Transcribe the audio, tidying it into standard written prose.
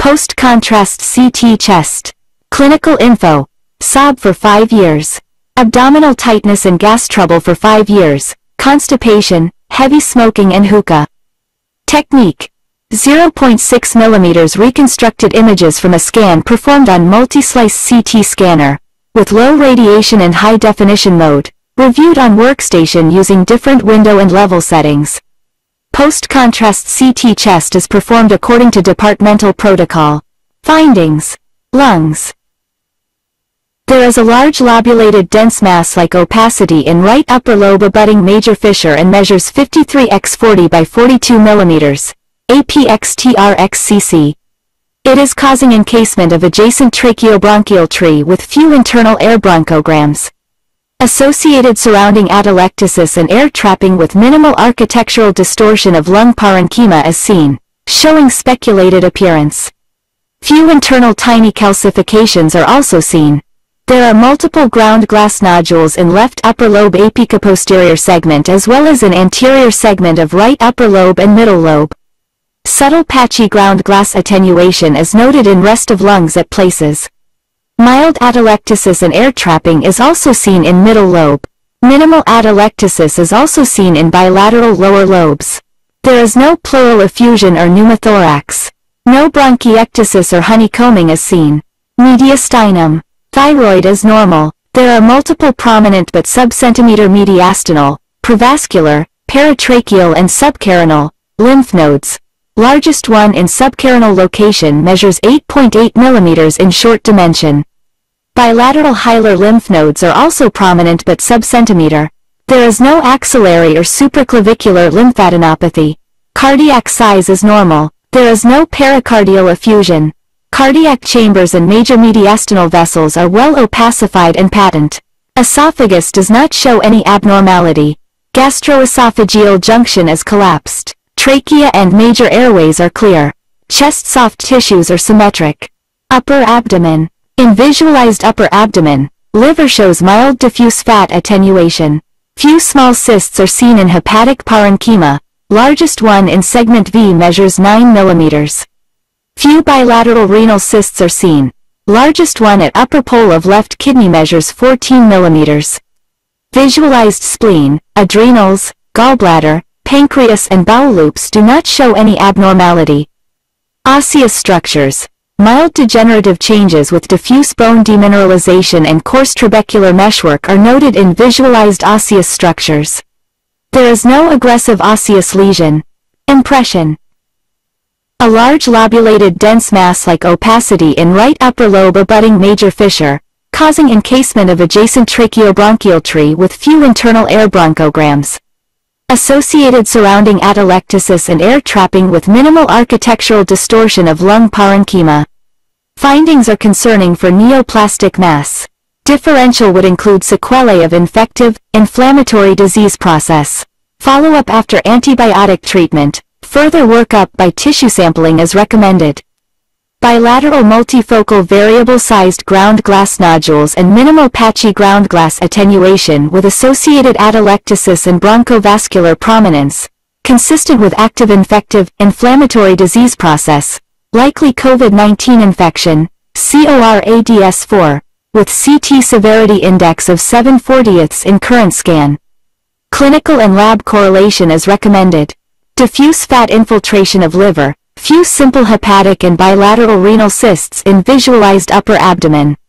Post-contrast CT chest. Clinical info. SOB for 5 years. Abdominal tightness and gas trouble for 5 years. Constipation, heavy smoking and hookah. Technique. 0.6 millimeters reconstructed images from a scan performed on multi-slice CT scanner, with low radiation and high definition mode, reviewed on workstation using different window and level settings. Post-contrast CT chest is performed according to departmental protocol. Findings. Lungs. There is a large lobulated dense mass like opacity in right upper lobe abutting major fissure and measures 53x40x42 mm, APXTRXCC. It is causing encasement of adjacent tracheobronchial tree with few internal air bronchograms. Associated surrounding atelectasis and air trapping with minimal architectural distortion of lung parenchyma is seen, showing speculated appearance. Few internal tiny calcifications are also seen. There are multiple ground glass nodules in left upper lobe apicoposterior segment as well as an anterior segment of right upper lobe and middle lobe. Subtle patchy ground glass attenuation is noted in rest of lungs at places. Mild atelectasis and air trapping is also seen in middle lobe. Minimal atelectasis is also seen in bilateral lower lobes. There is no pleural effusion or pneumothorax. No bronchiectasis or honeycombing is seen. Mediastinum. Thyroid is normal. There are multiple prominent but sub-centimeter mediastinal, provascular, paratracheal and subcarinal lymph nodes. Largest one in subcarinal location measures 8.8 mm in short dimension. Bilateral hilar lymph nodes are also prominent but sub-centimeter. There is no axillary or supraclavicular lymphadenopathy. Cardiac size is normal. There is no pericardial effusion. Cardiac chambers and major mediastinal vessels are well opacified and patent. Esophagus does not show any abnormality. Gastroesophageal junction is collapsed. Trachea and major airways are clear. Chest soft tissues are symmetric. Upper abdomen. In visualized upper abdomen, liver shows mild diffuse fat attenuation. Few small cysts are seen in hepatic parenchyma. Largest one in segment V measures 9 mm. Few bilateral renal cysts are seen. Largest one at upper pole of left kidney measures 14 mm. Visualized spleen, adrenals, gallbladder, pancreas and bowel loops do not show any abnormality. Osseous structures. Mild degenerative changes with diffuse bone demineralization and coarse trabecular meshwork are noted in visualized osseous structures. There is no aggressive osseous lesion. Impression. A large lobulated dense mass like opacity in right upper lobe abutting major fissure, causing encasement of adjacent tracheobronchial tree with few internal air bronchograms. Associated surrounding atelectasis and air trapping with minimal architectural distortion of lung parenchyma. Findings are concerning for neoplastic mass. Differential would include sequelae of infective, inflammatory disease process. Follow-up after antibiotic treatment. Further workup by tissue sampling is recommended. Bilateral multifocal variable-sized ground glass nodules and minimal patchy ground glass attenuation with associated atelectasis and bronchovascular prominence, consistent with active infective, inflammatory disease process, likely COVID-19 infection, CORADS 4, with CT severity index of 7/40 in current scan. Clinical and lab correlation is recommended. Diffuse fat infiltration of liver, few simple hepatic and bilateral renal cysts in visualized upper abdomen.